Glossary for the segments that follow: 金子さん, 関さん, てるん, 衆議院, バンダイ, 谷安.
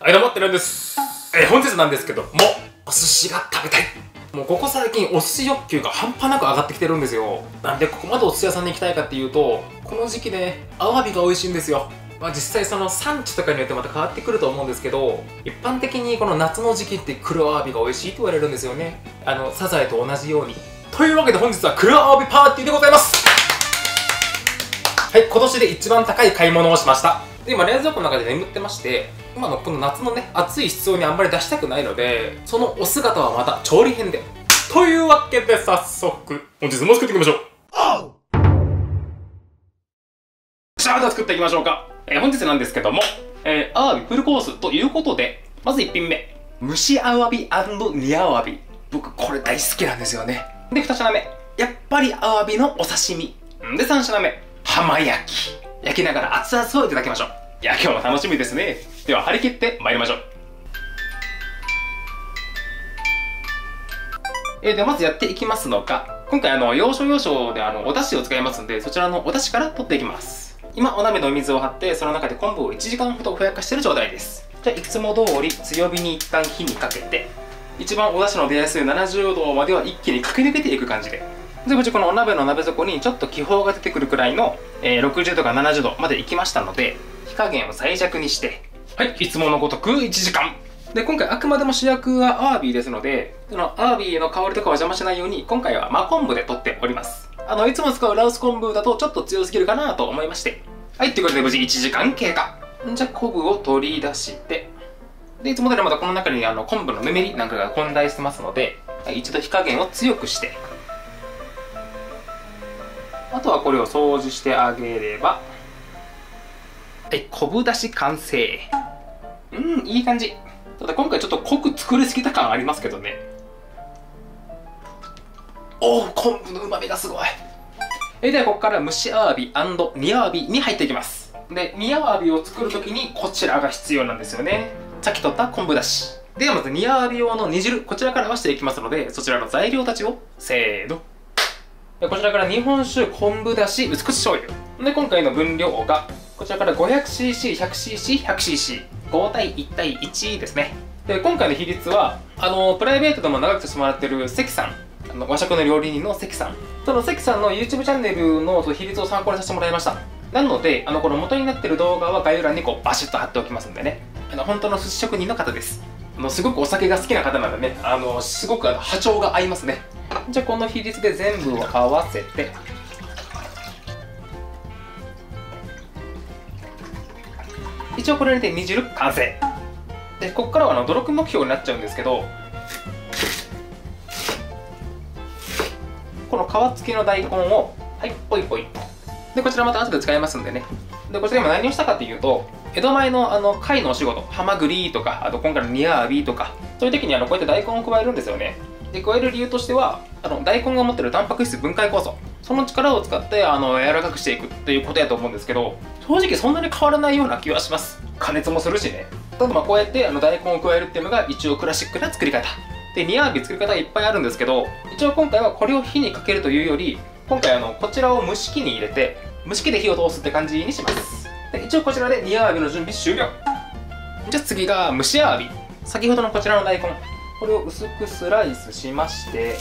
はい、どうも、てるんです。本日なんですけども、お寿司が食べたい。もうここ最近お寿司欲求が半端なく上がってきてるんですよ。なんでここまでお寿司屋さんに行きたいかっていうと、この時期ね、アワビが美味しいんですよ。まあ実際その産地とかによってまた変わってくると思うんですけど、一般的にこの夏の時期って黒アワビが美味しいと言われるんですよね。サザエと同じように。というわけで本日は黒アワビパーティーでございます。はい、今年で一番高い買い物をしました。で、今冷蔵庫の中で眠ってまして、今のこの夏のね、暑い室温にあんまり出したくないので、そのお姿はまた調理編で。というわけで早速、本日も作っていきましょう。じゃあ作っていきましょうか。本日なんですけども、アワビフルコースということで、まず1品目。蒸しアワビ&煮アワビ。僕これ大好きなんですよね。で、2品目。やっぱりアワビのお刺身。で、3品目。浜焼き。焼きながら熱々をいただきましょう。いや、今日も楽しみですね。では張り切ってまいりましょう。ではまずやっていきますのが、今回要所要所でお出汁を使いますので、そちらのお出汁から取っていきます。今お鍋のお水を張って、その中で昆布を1時間ほどふやかしている状態です。じゃあいつも通り強火に一旦火にかけて、一番お出汁の出やすい70度までは一気に駆け抜けていく感じで、このお鍋の鍋底にちょっと気泡が出てくるくらいの、60度から70度までいきましたので、火加減を最弱にして、はい、いつものごとく1時間。で、今回あくまでも主役はアワビですので、そのアワビの香りとかを邪魔しないように、今回は真昆布で取っております。いつも使う羅臼昆布だとちょっと強すぎるかなと思いまして、はい、ということで無事1時間経過。じゃあ昆布を取り出して、でいつも通りまたこの中に昆布のぬめりなんかが混在してますので、はい、一度火加減を強くして、あとはこれを掃除してあげれば、はい、昆布だし完成。いい感じ。ただ今回ちょっと濃く作りすぎた感ありますけどね。おお、昆布のうまみがすごい。ではここから蒸しアワビ&煮アワビに入っていきます。で、煮アワビを作るときにこちらが必要なんですよね。さっき取った昆布だしで、まず煮アワビ用の煮汁、こちらから合わせていきますので、そちらの材料たちをせーの。こちらから日本酒、昆布だし、薄口醤油で、今回の分量がこちらから 500cc、100cc、100cc、 5対1対1ですね。で、今回の比率はプライベートでも長くしてもらってる関さん、和食の料理人の関さん、その関さんの YouTube チャンネルの比率を参考にさせてもらいました。なのでこの元になってる動画は概要欄にこうバシッと貼っておきますんでね。本当の寿司職人の方です。すごくお酒が好きな方なんでね、すごく波長が合いますね。じゃあこの比率で全部を合わせて、一応これで煮汁完成。で、ここからは努力目標になっちゃうんですけど、この皮付きの大根を、はい、ポイポイで、こちらまた後で使いますんでね。で、こちら今何をしたかっていうと、江戸前の貝のお仕事、ハマグリとか、あと今回の煮アワビとか、そういう時にこうやって大根を加えるんですよね。で、加える理由としては、大根が持ってるタンパク質分解酵素、その力を使って柔らかくしていくっていうことやと思うんですけど、正直そんなに変わらないような気はします。加熱もするしね。ただこうやって大根を加えるっていうのが一応クラシックな作り方で、煮アワビ作り方いっぱいあるんですけど、一応今回はこれを火にかけるというより、今回こちらを蒸し器に入れて、蒸し器で火を通すって感じにします。で、一応こちらで煮アワビの準備終了。じゃあ次が蒸しアワビ。先ほどのこちらの大根、これを薄くスライスしまして、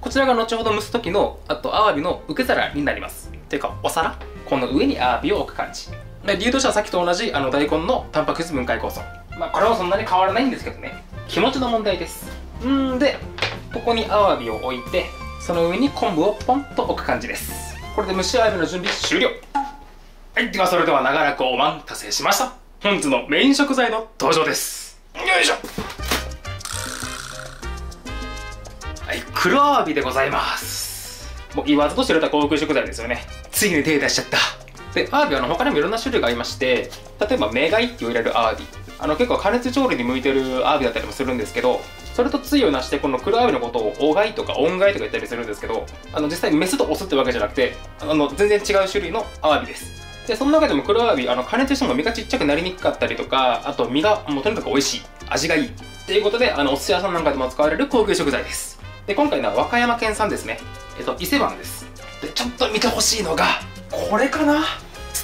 こちらが後ほど蒸す時のアワビの受け皿になります。というかお皿、この上にアワビを置く感じで、理由としてはさっきと同じ大根のタンパク質分解酵素、これはそんなに変わらないんですけどね、気持ちの問題です。で、ここにアワビを置いて、その上に昆布をポンと置く感じです。これで蒸しアワビの準備終了。はい、ではそれでは長らくお待たせしました。本日のメイン食材の登場です。よいしょ。はい、黒アワビでございます。もう言わずと知れた高級食材ですよね。ついに手出しちゃった。で、アワビは他にもいろんな種類がありまして、例えばメガイって言われるアワビ、結構加熱調理に向いてるアワビだったりもするんですけど、それと対をなしてこの黒アワビのことをオガイとかオンガイとか言ったりするんですけど、実際にメスとオスってわけじゃなくて、全然違う種類のアワビです。で、その中でも黒アワビ、加熱しても身がちっちゃくなりにくかったりとか、あと身がもうとにかく美味しい、味がいいっていうことで、お寿司屋さんなんかでも使われる高級食材です。で、今回のは和歌山県産ですね。伊勢湾です。でちょっと見てほしいのがこれかな。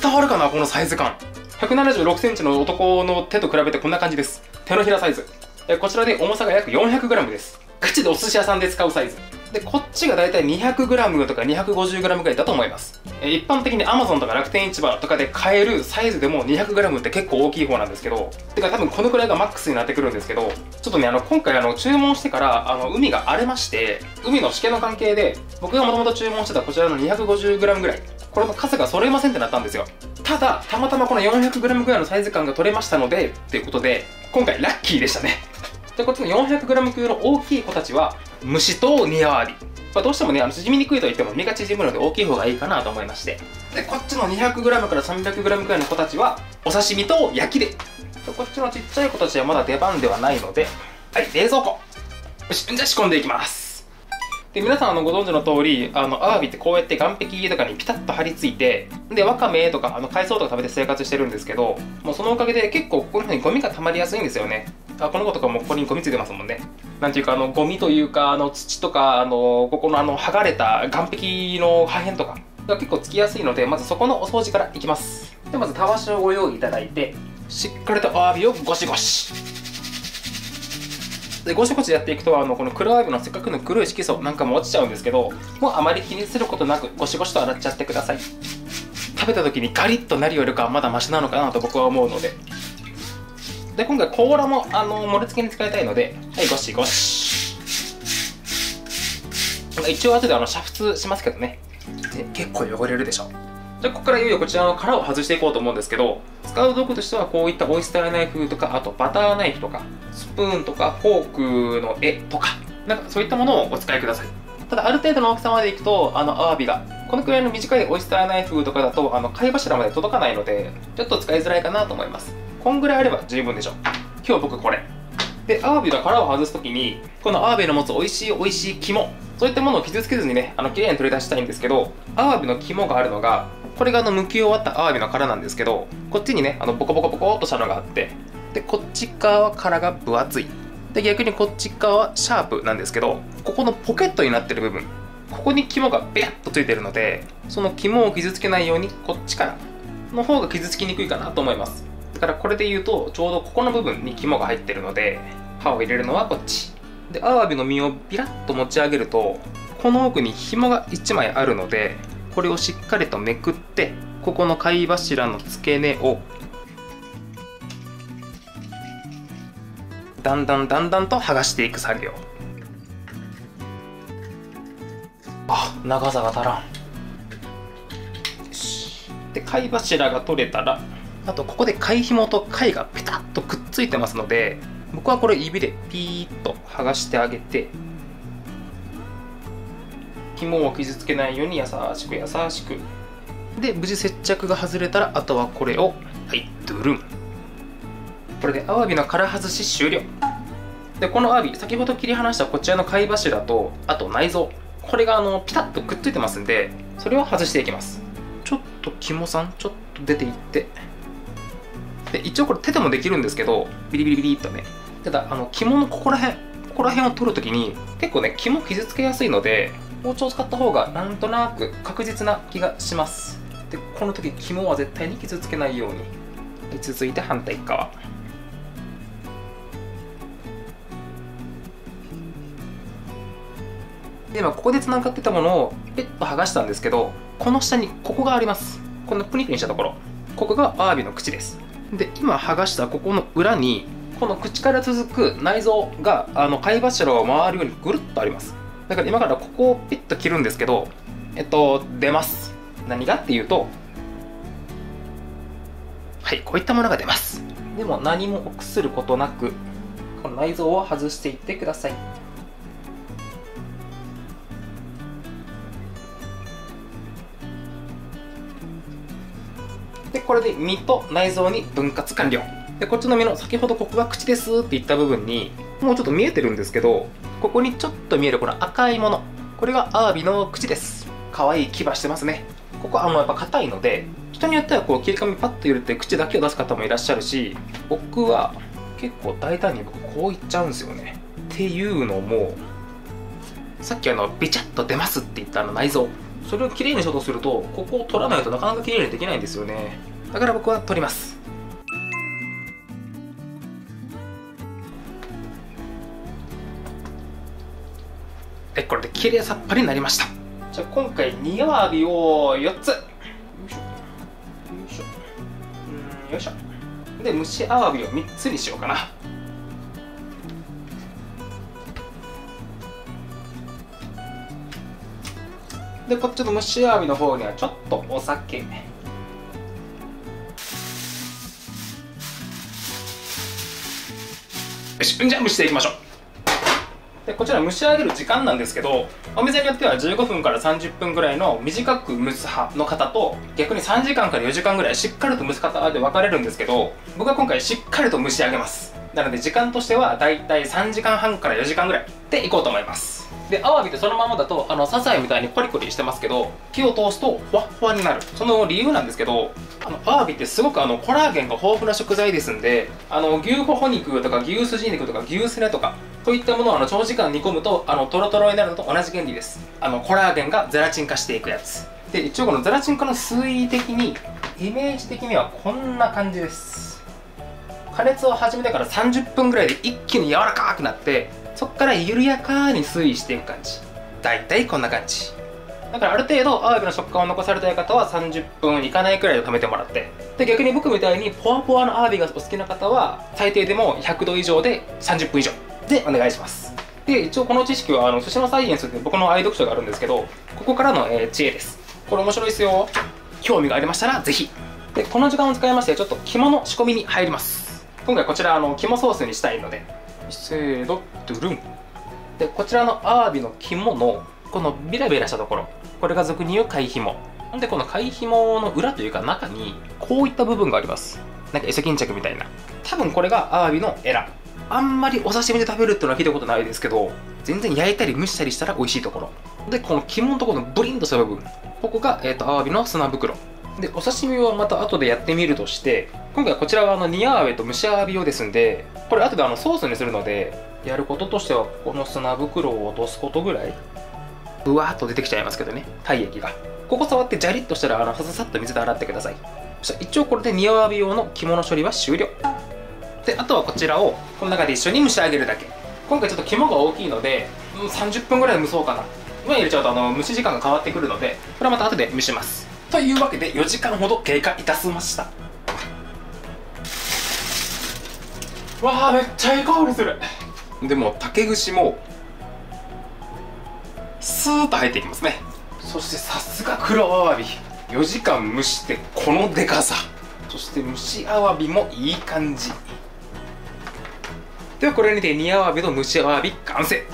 伝わるかなこのサイズ感。176センチの男の手と比べてこんな感じです。手のひらサイズで、こちらで重さが約 400g です。口でお寿司屋さんで使うサイズで、こっちがだいたい 200g とか 250g ぐらいだと思います。一般的に Amazon とか楽天市場とかで買えるサイズでも 200g って結構大きい方なんですけど、てか多分このくらいがマックスになってくるんですけど、ちょっとね今回注文してから海が荒れまして、海のしけの関係で僕がもともと注文してたこちらの 250g ぐらい、これの数が揃いませんってなったんですよ。ただたまたまこの 400g ぐらいのサイズ感が取れましたのでっていうことで、今回ラッキーでしたね。でこっちの 400g 級の大きい子たちは蒸しと煮アワビ、どうしてもね縮みにくいといっても身が縮むので大きい方がいいかなと思いまして、でこっちの 200g から 300g くらいの子たちはお刺身と焼きで、こっちのちっちゃい子たちはまだ出番ではないので、はい冷蔵庫よし、じゃあ仕込んでいきます。で皆さんご存知の通り、アワビってこうやって岸壁とかにピタッと張り付いて、でワカメとか海藻とか食べて生活してるんですけど、もうそのおかげで結構この辺にゴミが溜まりやすいんですよね。この子とかもここにゴミついてますもんね。なんていうかゴミというか土とかここの剥がれた岸壁の破片とかが結構つきやすいので、まずそこのお掃除からいきます。でまずたわしをご用意いただいて、しっかりとアワビをゴシゴシでゴシゴシやっていくと、この黒アワビのせっかくの黒い色素なんかも落ちちゃうんですけど、もうあまり気にすることなくゴシゴシと洗っちゃってください。食べた時にガリッとなるよりかはまだマシなのかなと僕は思うので、で今回甲羅も盛り付けに使いたいので、はいゴシゴシ。一応後で煮沸しますけどね。結構汚れるでしょ。じゃあここからいよいよこちらの殻を外していこうと思うんですけど、使う道具としてはこういったオイスターナイフとか、あとバターナイフとかスプーンとかフォークの柄とか、なんかそういったものをお使いください。ただある程度の大きさまでいくとアワビがこのくらいの短いオイスターナイフとかだと貝柱まで届かないので、ちょっと使いづらいかなと思います。こんぐらいあれば十分でしょ。今日僕これで、アワビの殻を外す時にこのアワビの持つ美味しい美味しい肝、そういったものを傷つけずにねきれいに取り出したいんですけど、アワビの肝があるのがこれが剥き終わったアワビの殻なんですけど、こっちにねボコボコボコっとしたのがあって、でこっち側は殻が分厚いで、逆にこっち側はシャープなんですけど、ここのポケットになってる部分、ここに肝がベッとついてるので、その肝を傷つけないようにこっちからの方が傷つきにくいかなと思います。だからこれで言うとちょうどここの部分に肝が入ってるので、刃を入れるのはこっちで、アワビの身をビラッと持ち上げるとこの奥に紐が1枚あるので、これをしっかりとめくって、ここの貝柱の付け根をだんだんだんだんと剥がしていく作業。あ、長さが足らん。で貝柱が取れたら、あとここで貝ひもと貝がペタッとくっついてますので、僕はこれ指でピーッと剥がしてあげて、紐を傷つけないように優しく優しくで、無事接着が外れたら、あとはこれをはいドゥルン。これでアワビの殻外し終了で、このアワビ先ほど切り離したこちらの貝柱と、あと内臓、これがピタッとくっついてますんで、それを外していきます。ちょっと肝さんちょっと出ていって、で一応これ手でもできるんですけど、ビリビリビリっとね。ただ肝のここら辺を取るときに結構ね肝傷つけやすいので、包丁を使った方がなんとなく確実な気がします。でこの時肝は絶対に傷つけないように。続いて反対側、で今ここでつながってたものをペッと剥がしたんですけど、この下にここがあります。このプニプニしたところ、ここがアワビの口です。で今剥がしたここの裏に、この口から続く内臓が貝柱を回るようにぐるっとあります。だから今からここをピッと切るんですけど、出ます。何がっていうと、はいこういったものが出ます。でも何も臆することなくこの内臓を外していってください。でこれで身と内臓に分割完了で、こっちの身の先ほどここが口ですって言った部分にもうちょっと見えてるんですけど、ここにちょっと見えるこの赤いもの、これがアワビの口です。可愛い牙してますね。ここはやっぱ硬いので、人によってはこう切り紙パッと揺れて口だけを出す方もいらっしゃるし、僕は結構大胆にこういっちゃうんですよね。っていうのもさっきビチャッと出ますって言った内臓、それをきれいにショートすると、ここを取らないとなかなかきれいにできないんですよね。だから僕は取ります。はい、これできれいさっぱりになりました。じゃあ今回煮アワビを4つよいしょよいしょよいしょで蒸しアワビを3つにしようかな。でこっちの蒸しアワビの方にはちょっとお酒、よし、じゃあ蒸していきましょう。でこちら蒸し上げる時間なんですけど、お店によっては15分から30分ぐらいの短く蒸す派の方と、逆に3時間から4時間ぐらいしっかりと蒸す方で分かれるんですけど、僕は今回しっかりと蒸し上げます。なので時間としてはだいたい3時間半から4時間ぐらいでいこうと思います。でアワビってそのままだとサザエみたいにコリコリしてますけど、火を通すとふわっふわになる。その理由なんですけど、アワビってすごくコラーゲンが豊富な食材ですんで、牛ほほ肉とか牛すじ肉とか牛すねとかといったものを長時間煮込むとトロトロになるのと同じ原理です。コラーゲンがゼラチン化していくやつで、一応このゼラチン化の推移的にイメージ的にはこんな感じです。加熱を始めてから30分ぐらいで一気に柔らかくなって、そこから緩やかに推移していく感じ。だいたいこんな感じだから、ある程度アワビの食感を残されたい方は30分いかないくらいで止めてもらって、で逆に僕みたいにポワポワのアワビがお好きな方は最低でも100度以上で30分以上でお願いします。で一応この知識は寿司のサイエンスって僕の愛読書があるんですけど、ここからの、知恵です。これ面白いですよ。興味がありましたらぜひ。でこの時間を使いましてちょっと肝の仕込みに入ります。今回こちら肝ソースにしたいので、せーのドゥルン。でこちらのアワビの肝のこのビラビラしたところ、これが俗に言う貝紐で、この貝紐の裏というか中にこういった部分があります。なんかイソギンチャクみたいな、多分これがアワビのエラ。あんまりお刺身で食べるっていうのは聞いたことないですけど、全然焼いたり蒸したりしたら美味しいところで、この肝のところのブリンとした部分、ここが、アワビの砂袋で、お刺身はまた後でやってみるとして、今回はこちらは煮アワビと蒸しアワビ用ですんで、これ後でソースにするので、やることとしてはこの砂袋を落とすことぐらい、ぶわーっと出てきちゃいますけどね、体液が。ここ触ってジャリッとしたらさささっと水で洗ってください。そしたら一応これで煮アワビ用の肝の処理は終了で、あとはこちらをこの中で一緒に蒸し上げるだけ。今回ちょっと肝が大きいので30分ぐらい蒸そうかな。今入れちゃうと蒸し時間が変わってくるので、これはまた後で蒸します。というわけで4時間ほど経過いたしました。わあ、めっちゃいい香りする。でも竹串もスーッと入っていきますね。そしてさすが黒アワビ、4時間蒸してこのでかさ、そして蒸しアワビもいい感じでは、これにて煮アワビと蒸しアワビ完成。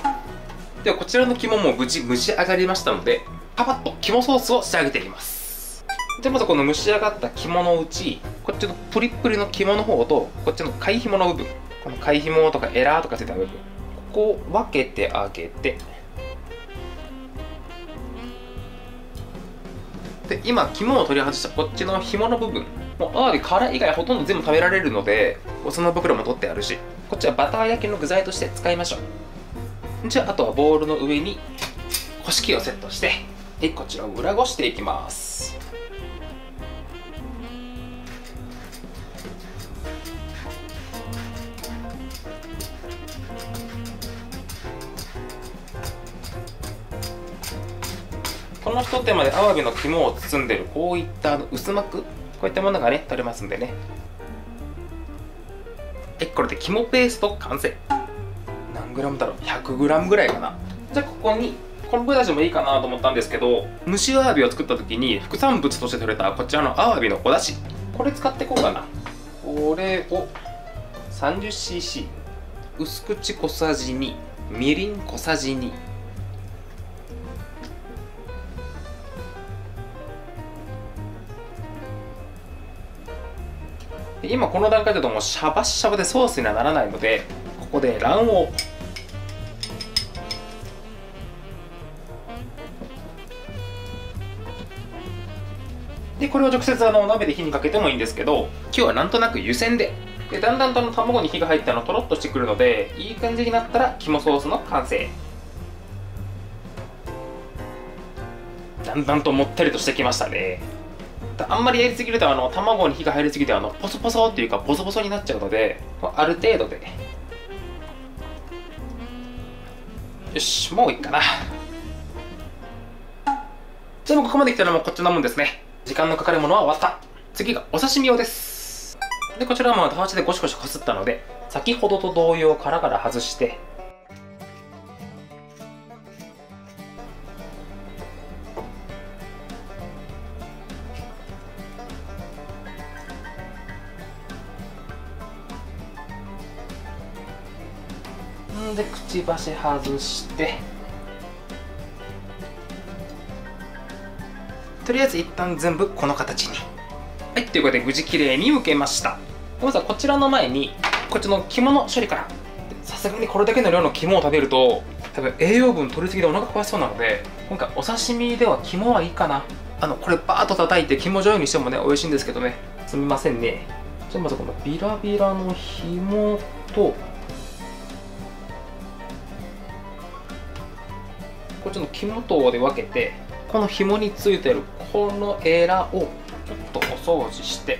ではこちらの肝も無事蒸し上がりましたので、パパッと肝ソースを仕上げていきます。でまずこの蒸し上がった肝のうち、こっちのプリップリの肝の方とこっちの貝ひもの部分、この貝ひもとかエラーとかついた部分、ここを分けてあげて、で今肝を取り外したこっちのひもの部分、もうアワビ殻以外ほとんど全部食べられるので、お砂袋も取ってあるし、こっちはバター焼きの具材として使いましょう。じゃああとはボウルの上にこし器をセットして、でこちらを裏ごしていきます。このひと手間でアワビの肝を包んでるこういった薄膜、こういったものがね取れますんでね。これで肝ペースト完成。何グラムだろう、100グラムぐらいかな。じゃあここに昆布だしもいいかなと思ったんですけど、蒸しアワビを作った時に副産物として取れたこちらのアワビのおだし、これ使っていこうかな。これを 30cc、 薄口小さじ2、みりん小さじ2、今この段階だともうシャバシャバでソースにはならないので、ここで卵黄、でこれを直接鍋で火にかけてもいいんですけど、今日はなんとなく湯煎で、でだんだんと卵に火が入ってとろっとしてくるので、いい感じになったら肝ソースの完成。だんだんともったりとしてきましたね。あんまりやりすぎると卵に火が入りすぎてポソポソっていうかボソボソになっちゃうので、ある程度でよし、もういいかな。じゃあもうここまで来たらもうこっちのもんですね。時間のかかるものは終わった。次がお刺身用です。でこちらはもうたわしでゴシゴシこすったので、先ほどと同様殻から外して、でくちばし外して、とりあえず一旦全部この形に。はい、ということで無事きれいにむけました。まずはこちらの前にこっちの肝の処理から。さすがにこれだけの量の肝を食べると多分栄養分取りすぎでお腹壊しそうなので、今回お刺身では肝はいいかな。これバーッと叩いて肝醤油にしてもね、美味しいんですけどね、すみませんね。じゃあまずこのビラビラの紐とこっちの肝とで分けて、この紐についてるこのエラをちょっとお掃除して、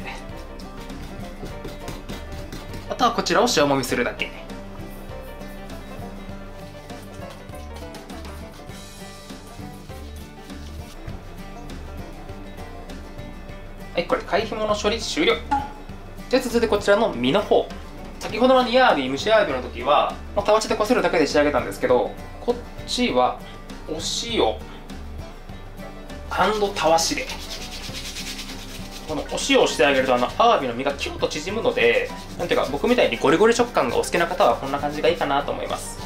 あとはこちらを塩もみするだけ。はい、これ貝ひもの処理終了。じゃあ続いてこちらの身の方。先ほどの煮アワビ、蒸しアワビの時はたわしでこするだけで仕上げたんですけど、こっちはお塩&たわしで、このお塩をしてあげるとアワビの身がキュッと縮むので、なんていうか僕みたいにゴリゴリ食感がお好きな方はこんな感じがいいかなと思います。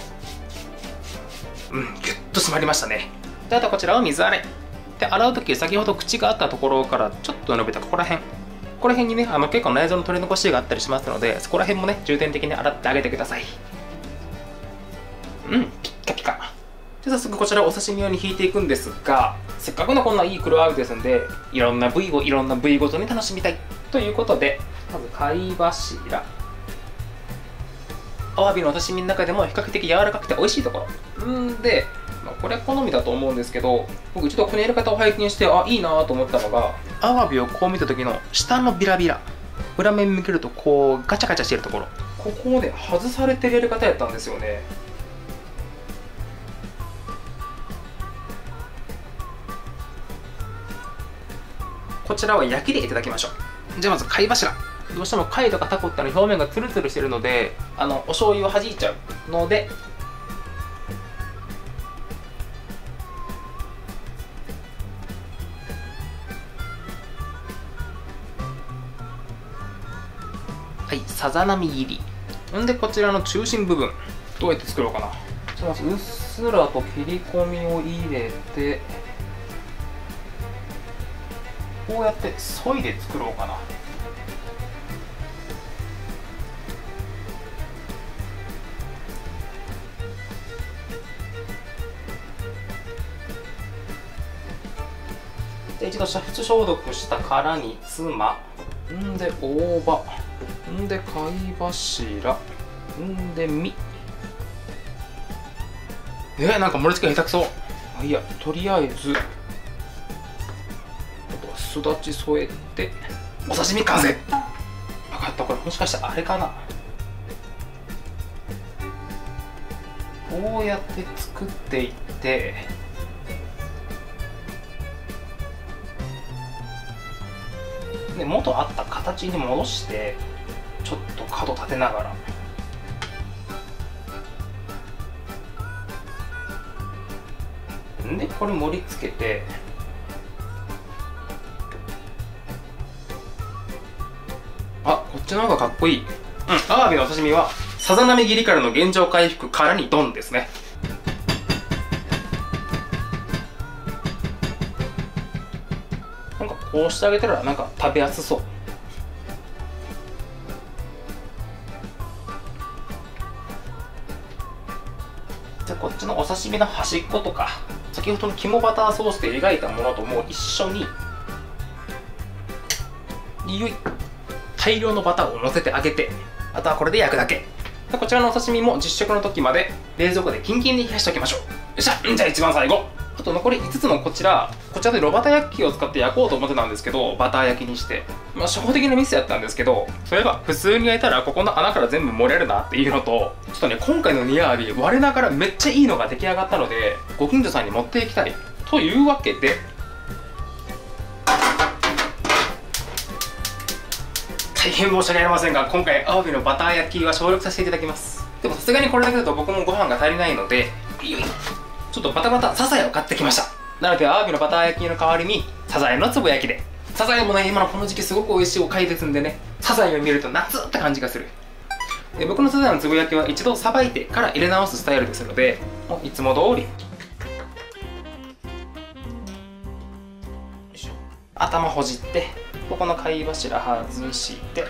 うん、ギュッと締まりましたね。であとこちらは水洗いで、洗う時先ほど口があったところからちょっと伸びたここら辺にね、結構内臓の取り残しがあったりしますので、そこら辺もね重点的に洗ってあげてください。うん、ピッカピカ。で早速こちらをお刺身用に引いていくんですが、せっかくのこんないい黒アワビですんで、いろんな部位をいろんな部位ごとに楽しみたいということで、まず貝柱、アワビのお刺身の中でも比較的柔らかくて美味しいところんで、これは好みだと思うんですけど、僕一度このやり方を拝見して、あ、いいなと思ったのが、アワビをこう見た時の下のビラビラ、裏面向けるとこうガチャガチャしてるところ、ここをね外されてるやり方やったんですよね。こちらは焼きでいただきましょう。じゃあまず貝柱。どうしても貝とかタコって表面がツルツルしてるので、お醤油を弾いちゃうので、はい、さざ波切り。んでこちらの中心部分どうやって作ろうかな。じゃあまずうっすらと切り込みを入れて、こうやって削いで作ろうかな。で一度煮沸消毒した殻につま、んで大葉、んで貝柱、んで身、なんか盛り付け下手くそ。いや、とりあえずすだち添えてお刺身完成。分かった、これもしかしてあれかな、こうやって作っていって、で元あった形に戻して、ちょっと角立てながら、でこれ盛り付けて、こっちの方がかっこいい。うん、アワビのお刺身はさざ波切りからの現状回復からにドンですね。なんかこうしてあげたらなんか食べやすそう。じゃあこっちのお刺身の端っことか、先ほどの肝バターソースで描いたものともう一緒に、よい、大量のバターをのせてあげて、あとはこれで焼くだけ。こちらのお刺身も実食の時まで冷蔵庫でキンキンに冷やしておきましょう。よっしゃ、じゃあ一番最後あと残り5つのこちらで炉バタ焼きを使って焼こうと思ってたんですけど、バター焼きにして、まあ、初歩的なミスやったんですけど、そういえば普通に焼いたらここの穴から全部漏れるなっていうのと、ちょっとね今回の煮あわび割れながらめっちゃいいのが出来上がったのでご近所さんに持っていきたいというわけで、大変申し訳ありませんが今回アワビのバター焼きは省略させていただきます。でもさすがにこれだけだと僕もご飯が足りないので、よいちょっとバタバタサザエを買ってきました。なのでアワビのバター焼きの代わりにサザエのつぼ焼きで、サザエもね今のこの時期すごく美味しいお貝ですんでね、サザエを見ると夏って感じがする。で僕のサザエのつぼ焼きは一度さばいてから入れ直すスタイルですので、いつも通り頭ほじって、ここの貝柱外して、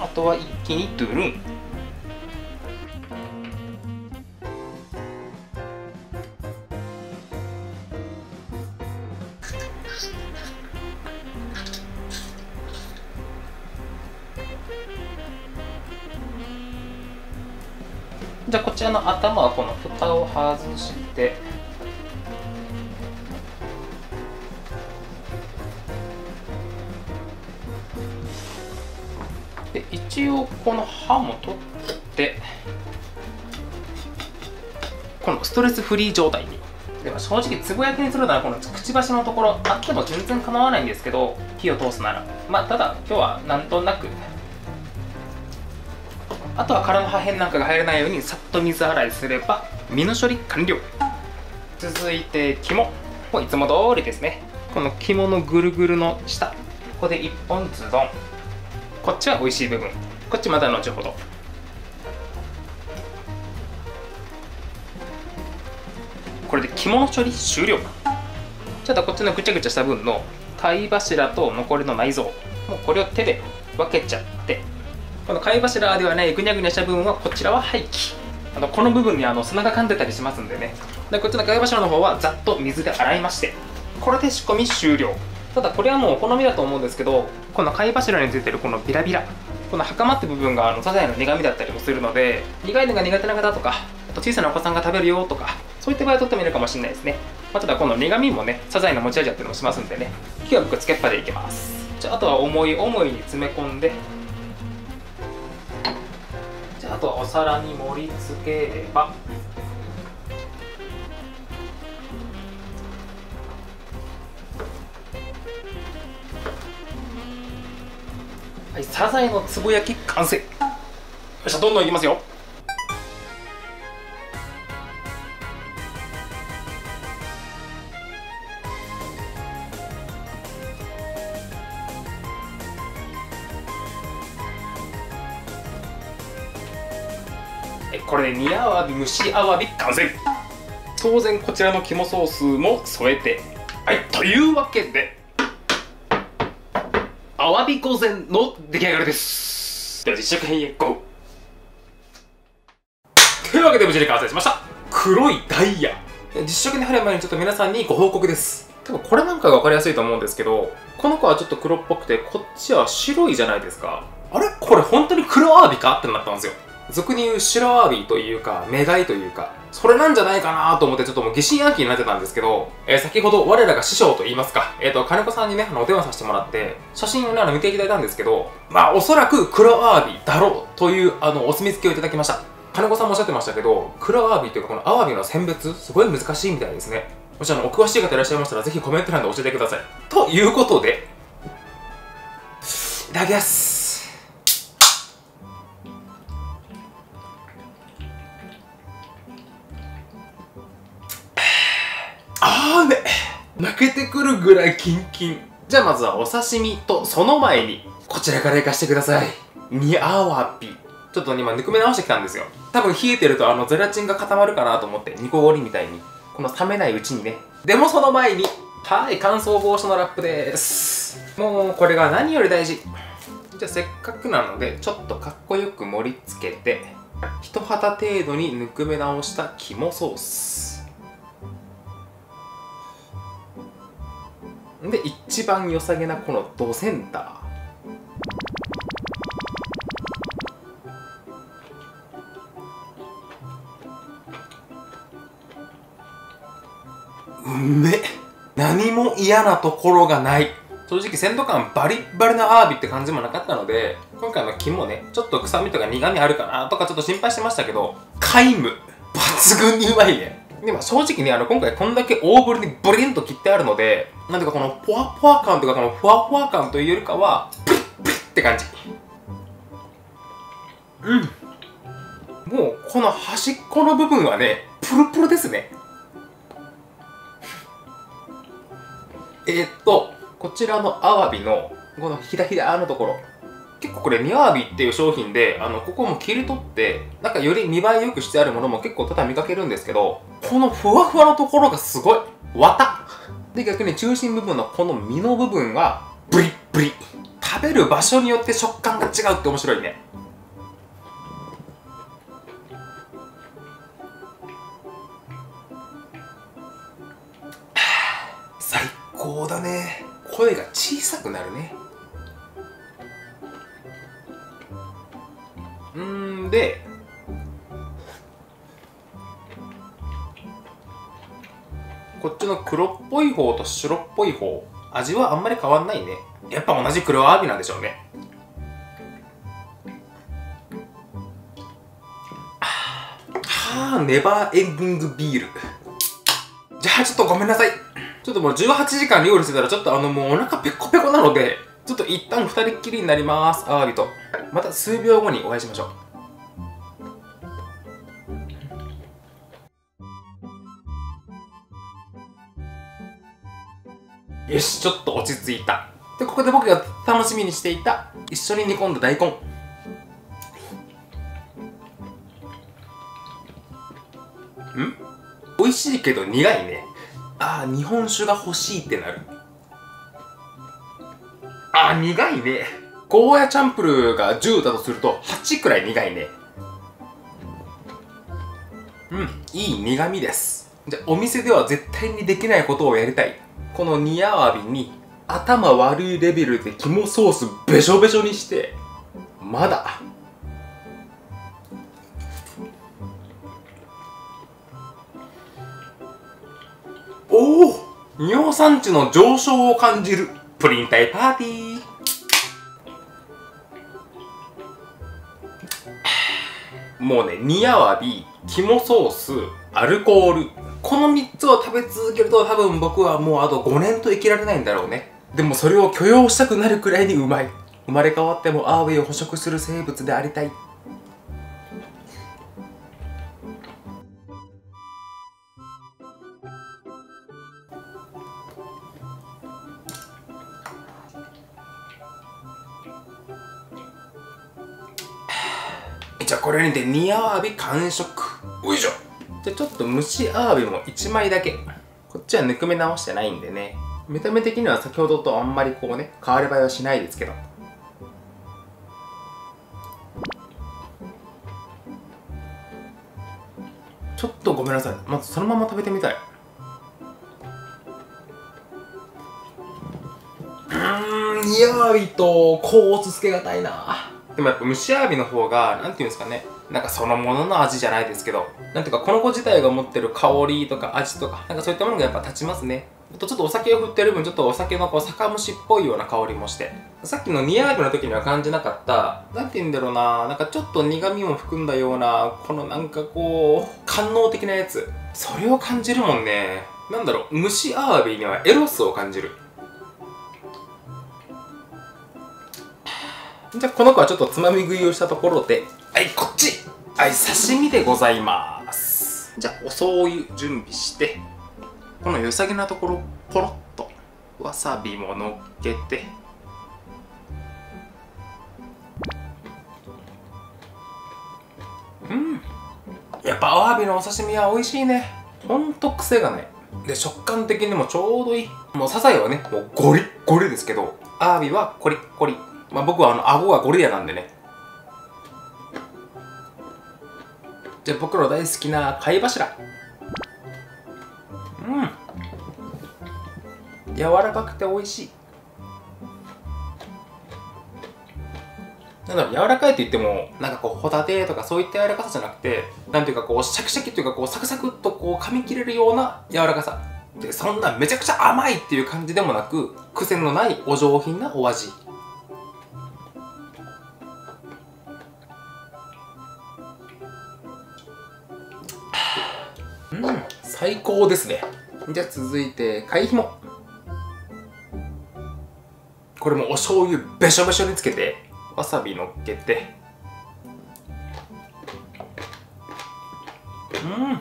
あとは一気にドゥルン。じゃあこちらの頭はこの蓋を外して、で一応この刃も取って、このストレスフリー状態に。でも正直つぼ焼きにするならこのくちばしのところあっても全然構わないんですけど、火を通すならまあただ今日はなんとなく。あとは殻の破片なんかが入らないようにさっと水洗いすれば身の処理完了。続いて肝、もういつも通りですね。この肝のぐるぐるの下、ここで1本ズドン。こっちは美味しい部分、こっちまた後ほど。これで肝の処理終了。ちょっとこっちのぐちゃぐちゃした分の貝柱と残りの内臓、もうこれを手で分けちゃって、この貝柱ではないぐにゃぐにゃした部分はこちらは廃棄。この部分に砂が噛んでたりしますんでね。でこっちの貝柱の方はざっと水で洗いまして、これで仕込み終了。ただこれはもうお好みだと思うんですけど、この貝柱についてるこのビラビラ、この袴って部分がサザエの苦味だったりもするので、苦いのが苦手な方とか、あと小さなお子さんが食べるよとか、そういった場合はとってもいいかもしれないですね。まあ、ただこの苦味もねサザエの持ち味だったりもしますんでね、火は僕つけっぱでいきます。じゃああとは思い思いに詰め込んで、あとはお皿に盛り付ければ、はい、サザエのつぼ焼き完成。よっしゃ、どんどんいきますよ。これで煮あわび、蒸しあわび完成。当然こちらの肝ソースも添えて、はい、というわけであわび御膳の出来上がりです。では実食編へ GO。 というわけで無事に完成しました。黒いダイヤ。実食に入る前にちょっと皆さんにご報告です。多分これなんかが分かりやすいと思うんですけど、この子はちょっと黒っぽくてこっちは白いじゃないですか。あれこれ本当に黒あわびかってなったんですよ。俗に言う白アワビというか、メガイというか、それなんじゃないかなと思って、ちょっともう疑心暗鬼になってたんですけど、先ほど我らが師匠と言いますか、金子さんにね、お電話させてもらって、写真をね、見ていただいたんですけど、まあ、おそらく黒アワビだろうという、お墨付きをいただきました。金子さんもおっしゃってましたけど、黒アワビというか、このアワビの選別、すごい難しいみたいですね。もしお詳しい方いらっしゃいましたら、ぜひコメント欄で教えてください。ということで、いただきます。あーね、泣けてくるぐらいキンキン。じゃあまずはお刺身と、その前にこちらからいかしてください。煮あわび、ちょっと今ぬくめ直してきたんですよ。多分冷えてるとゼラチンが固まるかなと思って、煮氷みたいにこの冷めないうちにね。でもその前に、はい、乾燥防止のラップです。もうこれが何より大事。じゃあせっかくなのでちょっとかっこよく盛り付けて、一旗程度にぬくめ直した肝ソースで、一番良さげなこのドセンター。嫌なところがない。正直鮮度感バリッバリなアワビって感じもなかったので、今回の肝もね、ちょっと臭みとか苦みあるかなとかちょっと心配してましたけど、皆無、抜群にうまいね。でも正直ね、今回こんだけ大ぶりにブリンと切ってあるので、なんていうかこのポワポワ感とかこのふわふわ感というよりかは、プリップリッって感じ。うん。もうこの端っこの部分はね、プルプルですね。こちらのアワビのこのひだひだのところ、結構これ煮アワビっていう商品でここも切り取ってなんかより見栄えよくしてあるものも結構多々見かけるんですけど、このふわふわのところがすごい綿で、逆に中心部分のこの身の部分はブリッブリ、食べる場所によって食感が違うって面白いね。最高だね。声が小さくなるね。でこっちの黒っぽい方と白っぽい方、味はあんまり変わんないね。やっぱ同じ黒アワビなんでしょうね。はあ、ネバーエンディングビール。じゃあちょっとごめんなさい。ちょっともう18時間料理してたらちょっともうお腹ペコペコなので、ちょっと一旦2人っきりになります。アワビとまた数秒後にお会いしましょう。よし、ちょっと落ち着いた。で、ここで僕が楽しみにしていた一緒に煮込んだ大根、美味しいけど苦いね。ああ、日本酒が欲しいってなる。ああ、苦いね。ゴーヤチャンプルーが10だとすると8くらい苦いね。うん、いい苦みです。じゃあお店では絶対にできないことをやりたい。この煮アワビに頭悪いレベルで肝ソースべしょべしょにして、まだおお、尿酸値の上昇を感じるプリン体パーティー。もうね、煮アワビ、肝ソース、アルコール、この3つを食べ続けると多分僕はもうあと5年と生きられないんだろうね。でもそれを許容したくなるくらいにうまい。生まれ変わってもアワビを捕食する生物でありたい。じゃあこれにて煮アワビ完食。よいしょ。じゃあちょっと蒸しアワビも1枚だけ。こっちはぬくめ直してないんでね、見た目的には先ほどとあんまりこうね、変わり映えはしないですけど。ちょっとごめんなさい、まずそのまま食べてみたい。煮アワビと甲乙つけがたいな。でもやっぱ蒸しアワビの方が、なんていうんですかね、なんかそのものの味じゃないですけど、なんていうかこの子自体が持ってる香りとか味とか、なんかそういったものがやっぱ立ちますね。あとちょっとお酒を振ってる分、ちょっとお酒のこう酒蒸しっぽいような香りもして、さっきの煮アワビの時には感じなかった、なんていうんだろうな、なんかちょっと苦みも含んだような、このなんかこう、官能的なやつ、それを感じるもんね。なんだろう、蒸しアワビにはエロスを感じる。じゃあこの子はちょっとつまみ食いをしたところで、はい、こっち、はい、刺身でございます。じゃあお醤油準備して、この良さげなところポロッとわさびものっけて、やっぱアワビのお刺身は美味しいね。ほんと癖がないで、食感的にもちょうどいい。もうサザエはね、もうゴリッゴリですけど、アワビはコリッコリ。まあ僕は顎がゴリラなんでね。じゃあ僕の大好きな貝柱、柔らかくて美味しい。なんだろう、柔らかいと言ってもなんかこうホタテとかそういった柔らかさじゃなくて、なんていうかこうシャキシャキというかこうサクサクっとこう噛み切れるような柔らかさ。で、そんなめちゃくちゃ甘いっていう感じでもなく、癖のないお上品なお味。うん、最高ですね。じゃあ続いて貝ひも。これもお醤油べしょべしょにつけて、わさびのっけて、うん、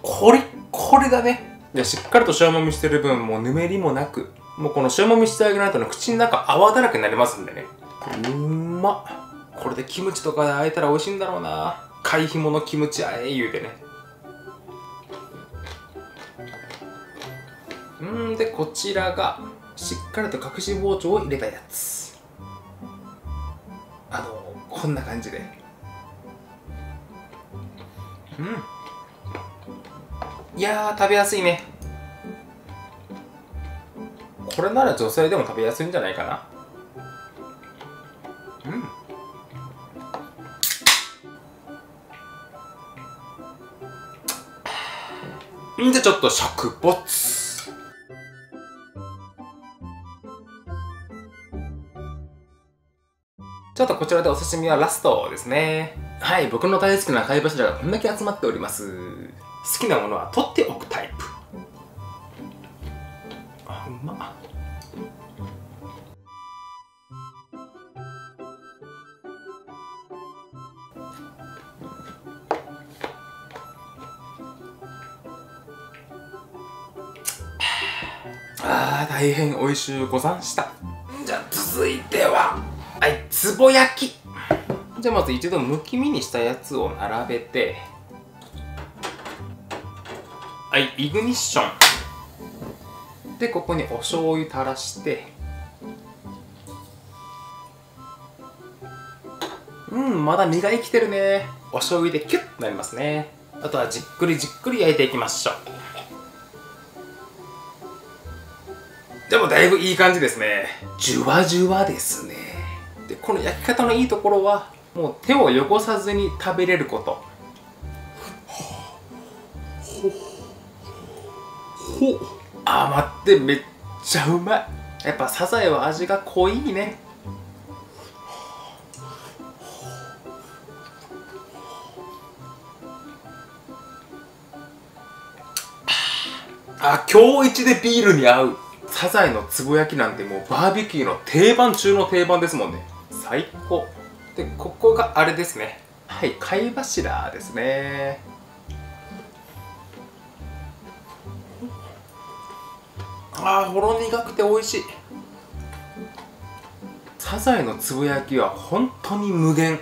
コリッコリだね。で、しっかりと塩もみしてる分、もうぬめりもなく、もうこの塩もみしてあげないとね、口の中泡だらけになりますんでね。うんまっ、これでキムチとかであえたら美味しいんだろうな。貝ひものキムチあえ言うてね。うんで、こちらがしっかりと隠し包丁を入れたやつ。こんな感じで、うん、いやー食べやすいね。これなら女性でも食べやすいんじゃないかな。うん、じゃあちょっと食没。ちょっとこちらでお刺身はラストですね。はい、僕の大好きな貝柱がこんだけ集まっております。好きなものは取っておくタイプ。あ、うまっ。あー、大変おいしゅうござんした。じゃあ続いては。はい、つぼ焼き。じゃあまず一度むき身にしたやつを並べて、はい、イグニッションで、ここにお醤油垂らして、うん、まだ身が生きてるね。お醤油でキュッとなりますね。あとはじっくりじっくり焼いていきましょう。でもだいぶいい感じですね。ジュワジュワですね。で、この焼き方のいいところは、もう手を汚さずに食べれること。ほ甘ってめっちゃうまい。やっぱサザエは味が濃いね。あ、今日一でビールに合うサザエのつぼ焼きなんて、もうバーベキューの定番中の定番ですもんね。最高で、ここがあれですね。はい、貝柱ですね。あー、ほろ苦くて美味しい。サザエのつぼ焼きは本当に無限。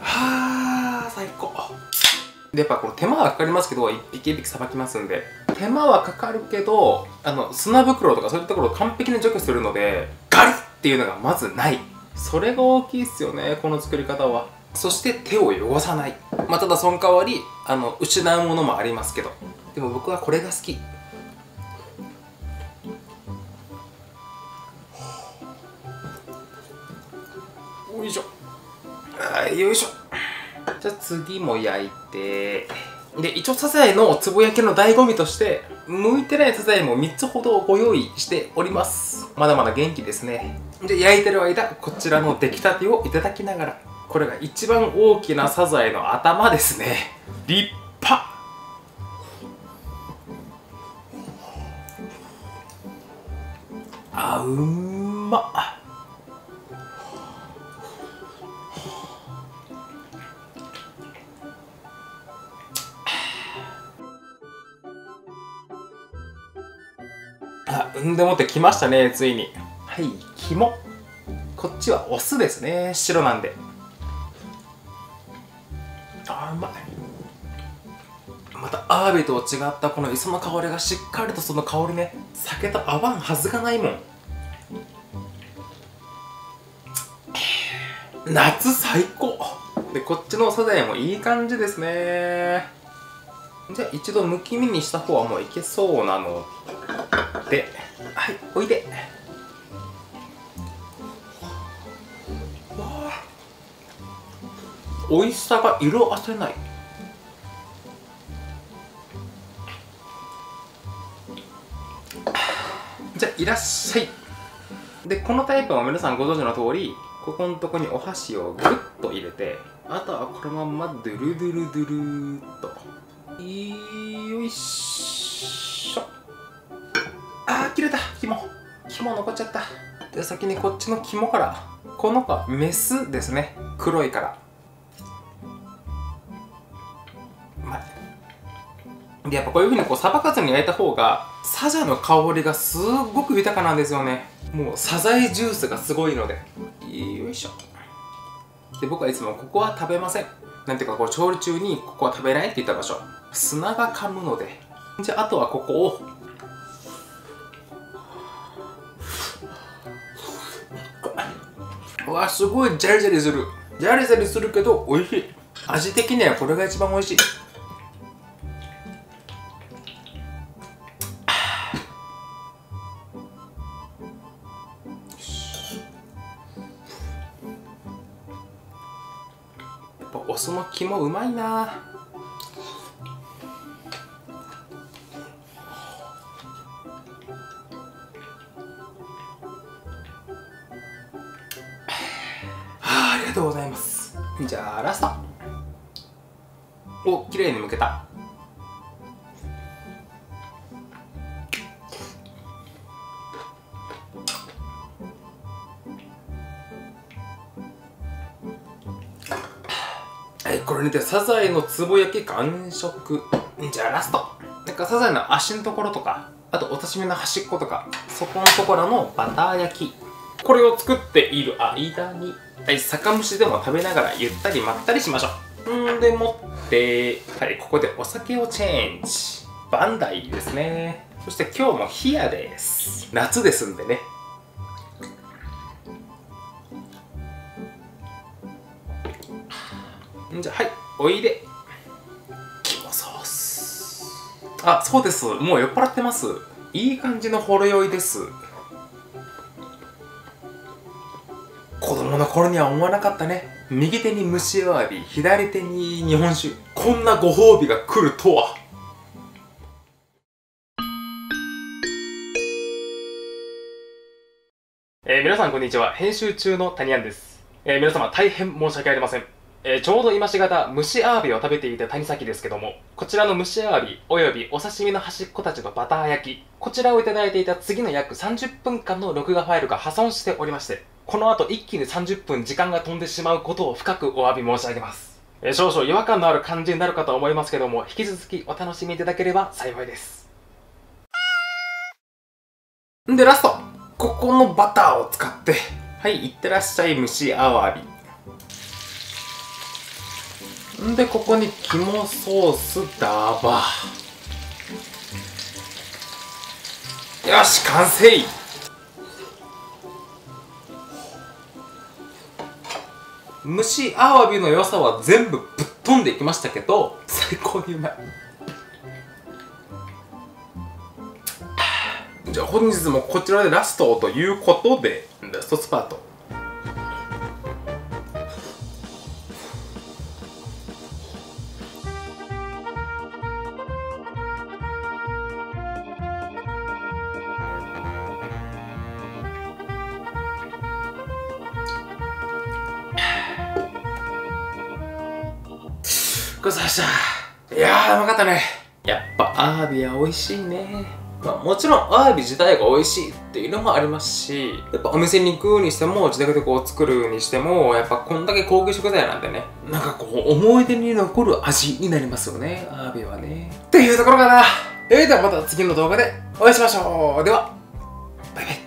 はあ、最高で、やっぱこの手間はかかりますけど、一匹一匹さばきますんで、手間はかかるけど、砂袋とかそういったところを完璧に除去するので、ガリッっていうのがまずない。それが大きいっすよね、この作り方は。そして手を汚さない。まあ、ただその代わり失うものもありますけど、でも僕はこれが好き。よいしょ、あ、よいしょ。じゃあ次も焼いて、で、一応サザエのつぼ焼きの醍醐味として、剥いてないサザエも3つほどご用意しております。まだまだ元気ですね。で、焼いてる間、こちらの出来たてをいただきながら、これが一番大きなサザエの頭ですね。立派。あ、うんまっ。でもってきましたね、ついに。はい、肝。こっちはお酢ですね、白なんで。あー、うまい。またアワビと違ったこの磯の香りがしっかりと、その香りね、酒と合わんはずがないもん。夏最高で、こっちのサザエもいい感じですね。じゃあ一度むき身にした方はもういけそうなので、はい、おいで。美味しさが色あせない。じゃあいらっしゃい。でこのタイプは皆さんご存知の通り、ここのとこにお箸をグッと入れて、あとはこのまんまドゥルドゥルドゥルーっと、よいしょ。あー切れた。肝残っちゃった。で先にこっちの肝から、この子はメスですね、黒いから。でやっぱこういうふうにこうさばかずに焼いた方がサジャの香りがすごく豊かなんですよね。もうサザエジュースがすごいので、よいしょ。で僕はいつもここは食べません。なんていうかこう調理中にここは食べないって言った場所、砂が噛むので。じゃああとはここをうわすごいジャリジャリする、ジャリジャリするけど美味しい。味的にはこれが一番美味しい。お酢の肝うまいな。ありがとうございます。じゃあラスト。お綺麗にむけた。これにてサザエのつぼ焼き完食。じゃあラスト。なんかサザエの足のところとか、あとお刺身の端っことか、そこのところのバター焼き、これを作っている間に、はい、酒蒸しでも食べながらゆったりまったりしましょう。んでもって、はい、ここでお酒をチェンジ。バンダイですね。そして今日も冷やです。夏ですんでね。じゃあはい、おいで。肝ソース。あ、そうです、もう酔っ払ってます。いい感じのほろ酔いです。子供の頃には思わなかったね。右手に蒸しあわび、左手に日本酒、こんなご褒美が来るとは。皆さんこんにちは、編集中の谷安です。皆様大変申し訳ありません。ちょうど今しがた蒸しアワビを食べていた谷崎ですけども、こちらの蒸しアワビおよびお刺身の端っこたちのバター焼き、こちらをいただいていた次の約30分間の録画ファイルが破損しておりまして、この後一気に30分時間が飛んでしまうことを深くお詫び申し上げます。少々違和感のある感じになるかと思いますけども、引き続きお楽しみいただければ幸いです。でラスト、ここのバターを使って、はい、いってらっしゃい蒸しアワビ。でここに肝ソースダバー、よし完成。蒸しアワビの良さは全部ぶっ飛んでいきましたけど、最高にうまい。じゃあ本日もこちらでラストということで、ラストスパート。ごちそうさまでした。いやーうまかったね。やっぱアワビは美味しいね。まあ、もちろんアワビ自体が美味しいっていうのもありますし、やっぱお店に行くにしても自宅でこう作るにしても、やっぱこんだけ高級食材なんでね、なんかこう思い出に残る味になりますよね、アワビはね。っていうところかな。ではまた次の動画でお会いしましょう。ではバイバイ。